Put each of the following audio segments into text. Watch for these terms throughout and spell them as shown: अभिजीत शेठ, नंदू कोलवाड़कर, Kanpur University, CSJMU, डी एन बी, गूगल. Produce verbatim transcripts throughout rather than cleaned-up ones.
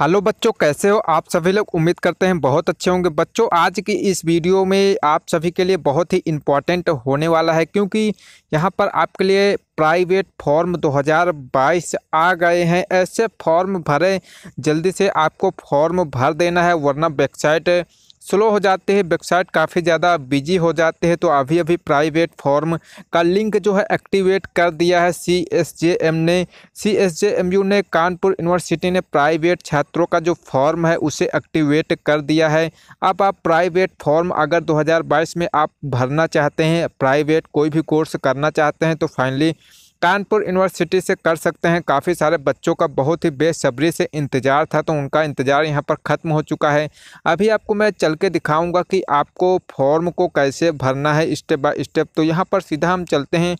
Hello बच्चों, कैसे हो आप सभी लोग। उम्मीद करते हैं बहुत अच्छे होंगे। बच्चों, आज की इस वीडियो में आप सभी के लिए बहुत ही इम्पॉर्टेंट होने वाला है, क्योंकि यहाँ पर आपके लिए प्राइवेट फॉर्म दो हज़ार बाईस आ गए हैं। ऐसे फॉर्म भरें, जल्दी से आपको फॉर्म भर देना है, वरना वेबसाइट स्लो हो जाते हैं, वेबसाइट काफ़ी ज़्यादा बिजी हो जाते हैं। तो अभी अभी प्राइवेट फॉर्म का लिंक जो है एक्टिवेट कर दिया है सी एस जे एम ने C S J M U ने कानपुर यूनिवर्सिटी ने प्राइवेट छात्रों का जो फॉर्म है उसे एक्टिवेट कर दिया है। अब आप प्राइवेट फॉर्म अगर दो हज़ार बाईस में आप भरना चाहते हैं, प्राइवेट कोई भी कोर्स करना चाहते हैं, तो फाइनली कानपुर यूनिवर्सिटी से कर सकते हैं। काफ़ी सारे बच्चों का बहुत ही बेसब्री से इंतज़ार था, तो उनका इंतज़ार यहाँ पर ख़त्म हो चुका है। अभी आपको मैं चल के दिखाऊँगा कि आपको फॉर्म को कैसे भरना है स्टेप बाय स्टेप। तो यहाँ पर सीधा हम चलते हैं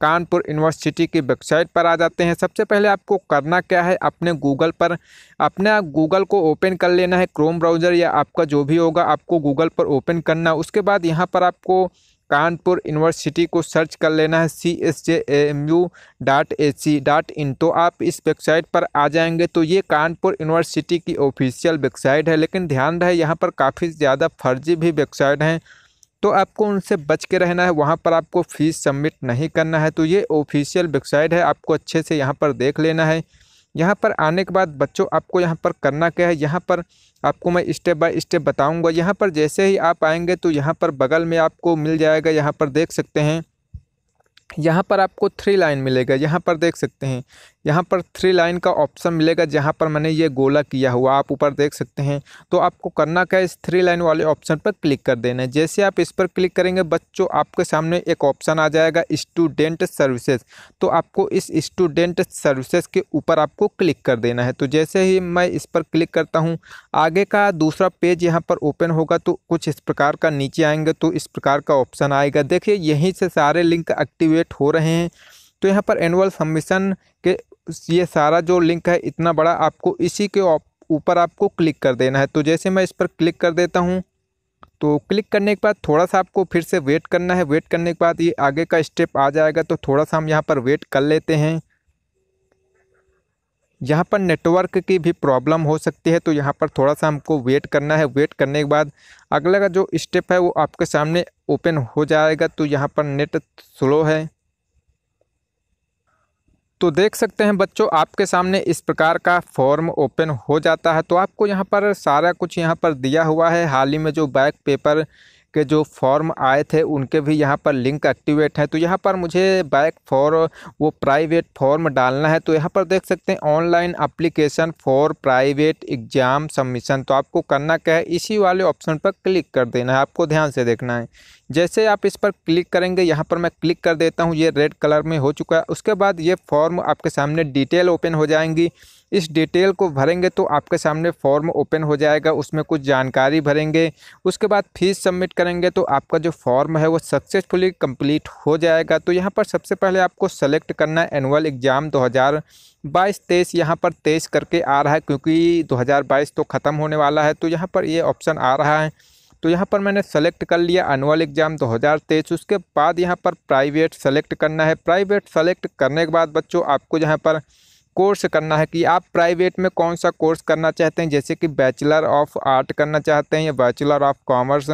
कानपुर यूनिवर्सिटी की वेबसाइट पर आ जाते हैं। सबसे पहले आपको करना क्या है, अपने गूगल पर अपने गूगल को ओपन कर लेना है, क्रोम ब्राउज़र या आपका जो भी होगा आपको गूगल पर ओपन करना। उसके बाद यहाँ पर आपको कानपुर यूनिवर्सिटी को सर्च कर लेना है C S J M U dot A C dot in. तो आप इस वेबसाइट पर आ जाएंगे। तो ये कानपुर यूनिवर्सिटी की ऑफिशियल वेबसाइट है, लेकिन ध्यान रहे यहाँ पर काफ़ी ज़्यादा फर्जी भी वेबसाइट हैं, तो आपको उनसे बच के रहना है। वहाँ पर आपको फ़ीस सबमिट नहीं करना है। तो ये ऑफिशियल वेबसाइट है, आपको अच्छे से यहाँ पर देख लेना है। यहाँ पर आने के बाद बच्चों आपको यहाँ पर करना क्या है, यहाँ पर आपको मैं स्टेप बाय स्टेप बताऊंगा। यहाँ पर जैसे ही आप आएंगे तो यहाँ पर बगल में आपको मिल जाएगा, यहाँ पर देख सकते हैं, यहाँ पर आपको थ्री लाइन मिलेगा, यहाँ पर देख सकते हैं, यहाँ पर थ्री लाइन का ऑप्शन मिलेगा, जहाँ पर मैंने ये गोला किया हुआ आप ऊपर देख सकते हैं। तो आपको करना क्या है, इस थ्री लाइन वाले ऑप्शन पर क्लिक कर देना है। जैसे आप इस पर क्लिक करेंगे बच्चों, आपके सामने एक ऑप्शन आ जाएगा स्टूडेंट सर्विसेज। तो आपको इस स्टूडेंट सर्विसेज के ऊपर आपको क्लिक कर देना है। तो जैसे ही मैं इस पर क्लिक करता हूँ, आगे का दूसरा पेज यहाँ पर ओपन होगा। तो कुछ इस प्रकार का नीचे आएंगे तो इस प्रकार का ऑप्शन आएगा। देखिए यहीं से सारे लिंक एक्टिवेट हो रहे हैं। तो यहाँ पर एनुअल सबमिशन के ये सारा जो लिंक है इतना बड़ा, आपको इसी के ऊपर आपको क्लिक कर देना है। तो जैसे मैं इस पर क्लिक कर देता हूँ, तो क्लिक करने के बाद थोड़ा सा आपको फिर से वेट करना है। वेट करने के बाद ये आगे का स्टेप आ जाएगा। तो थोड़ा सा हम यहाँ पर वेट कर लेते हैं। यहाँ पर नेटवर्क की भी प्रॉब्लम हो सकती है, तो यहाँ पर थोड़ा सा हमको वेट करना है। वेट करने के बाद अगला का जो स्टेप है वो आपके सामने ओपन हो जाएगा। तो यहाँ पर नेट स्लो है, तो देख सकते हैं बच्चों आपके सामने इस प्रकार का फॉर्म ओपन हो जाता है। तो आपको यहाँ पर सारा कुछ यहाँ पर दिया हुआ है। हाल ही में जो बैक पेपर के जो फॉर्म आए थे उनके भी यहाँ पर लिंक एक्टिवेट है। तो यहाँ पर मुझे बैक फॉर वो प्राइवेट फॉर्म डालना है। तो यहाँ पर देख सकते हैं online application for private exam submission. तो आपको करना क्या है, इसी वाले ऑप्शन पर क्लिक कर देना है। आपको ध्यान से देखना है। जैसे आप इस पर क्लिक करेंगे, यहाँ पर मैं क्लिक कर देता हूँ, ये रेड कलर में हो चुका है। उसके बाद ये फॉर्म आपके सामने डिटेल ओपन हो जाएंगी। इस डिटेल को भरेंगे तो आपके सामने फॉर्म ओपन हो जाएगा, उसमें कुछ जानकारी भरेंगे। उसके बाद फीस सबमिट करेंगे तो आपका जो फॉर्म है वो सक्सेसफुली कंप्लीट हो जाएगा। तो यहाँ पर सबसे पहले आपको सेलेक्ट करना है एनुअल एग्ज़ाम दो हज़ार बाईस तेईस। यहाँ पर तेईस करके आ रहा है, क्योंकि दो हज़ार बाईस तो ख़त्म होने वाला है। तो यहाँ पर ये ऑप्शन आ रहा है, तो यहाँ पर मैंने सेलेक्ट कर लिया एनुअल एग्ज़ाम दो हज़ार तेईस। उसके बाद यहाँ पर प्राइवेट सेलेक्ट करना है। प्राइवेट सेलेक्ट करने के बाद बच्चों आपको यहाँ पर कोर्स करना है कि आप प्राइवेट में कौन सा कोर्स करना चाहते हैं, जैसे कि बैचलर ऑफ आर्ट करना चाहते हैं या बैचलर ऑफ कॉमर्स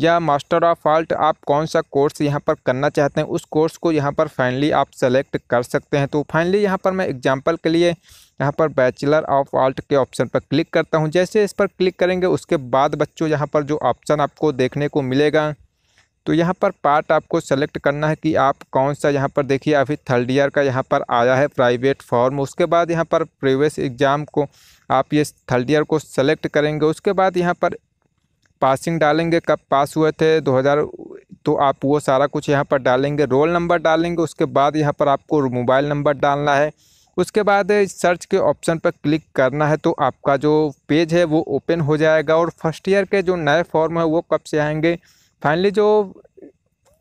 या मास्टर ऑफ आर्ट। आप कौन सा कोर्स यहाँ पर करना चाहते हैं, उस कोर्स को यहाँ पर फाइनली आप सेलेक्ट कर सकते हैं। तो फाइनली यहाँ पर मैं एग्जांपल के लिए यहाँ पर बैचलर ऑफ आर्ट के ऑप्शन पर क्लिक करता हूँ। जैसे इस पर क्लिक करेंगे उसके बाद बच्चों यहाँ पर जो ऑप्शन आपको देखने को मिलेगा, तो यहाँ पर पार्ट आपको सेलेक्ट करना है कि आप कौन सा यहाँ पर, देखिए अभी थर्ड ईयर का यहाँ पर आया है प्राइवेट फॉर्म। उसके बाद यहाँ पर प्रीवियस एग्ज़ाम को आप ये थर्ड ईयर को सेलेक्ट करेंगे। उसके बाद यहाँ पर पासिंग डालेंगे, कब पास हुए थे दो हज़ार, तो आप वो सारा कुछ यहाँ पर डालेंगे, रोल नंबर डालेंगे। उसके बाद यहाँ पर आपको मोबाइल नंबर डालना है। उसके बाद सर्च के ऑप्शन पर क्लिक करना है, तो आपका जो पेज है वो ओपन हो जाएगा। और फर्स्ट ईयर के जो नए फॉर्म है वो कब से आएँगे, फाइनली जो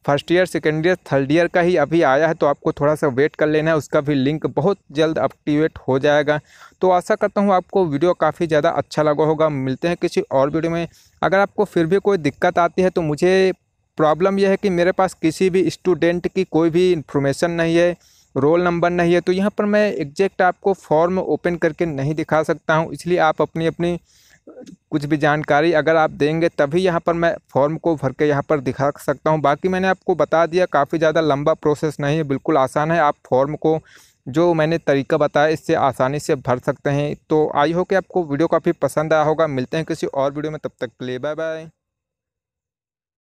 first year second year third year का ही अभी आया है, तो आपको थोड़ा सा वेट कर लेना है। उसका भी लिंक बहुत जल्द एक्टिवेट हो जाएगा। तो आशा करता हूँ आपको वीडियो काफ़ी ज़्यादा अच्छा लगा होगा। मिलते हैं किसी और वीडियो में। अगर आपको फिर भी कोई दिक्कत आती है, तो मुझे प्रॉब्लम यह है कि मेरे पास किसी भी स्टूडेंट की कोई भी इन्फॉर्मेशन नहीं है, रोल नंबर नहीं है तो यहाँ पर मैं एग्जैक्ट आपको फॉर्म ओपन करके नहीं दिखा सकता हूँ, इसलिए आप अपनी अपनी कुछ भी जानकारी अगर आप देंगे तभी यहाँ पर मैं फॉर्म को भर के यहाँ पर दिखा सकता हूँ। बाकी मैंने आपको बता दिया काफ़ी ज़्यादा लंबा प्रोसेस नहीं है, बिल्कुल आसान है। आप फॉर्म को जो मैंने तरीका बताया इससे आसानी से भर सकते हैं। तो आई होप कि आपको वीडियो काफ़ी पसंद आया होगा। मिलते हैं किसी और वीडियो में, तब तक के लिए बाय बाय।